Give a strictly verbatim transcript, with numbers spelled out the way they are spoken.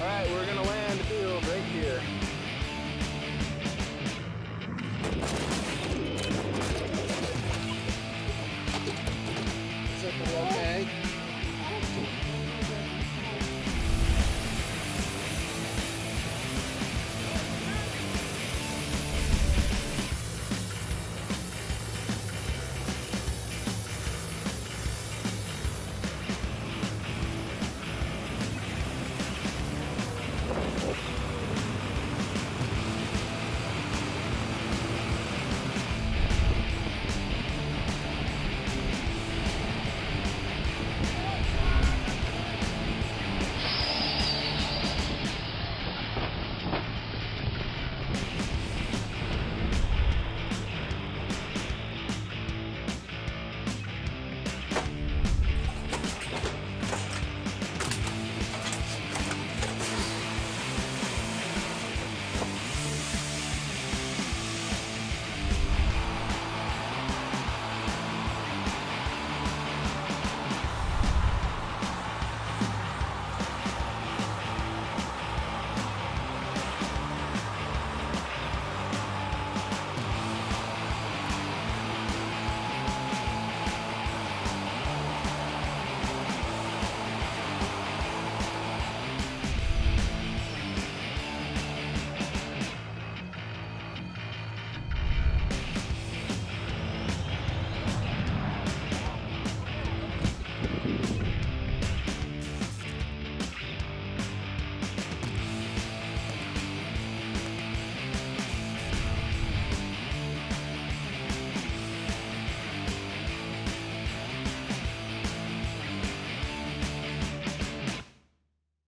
All right, we're gonna land the field right here.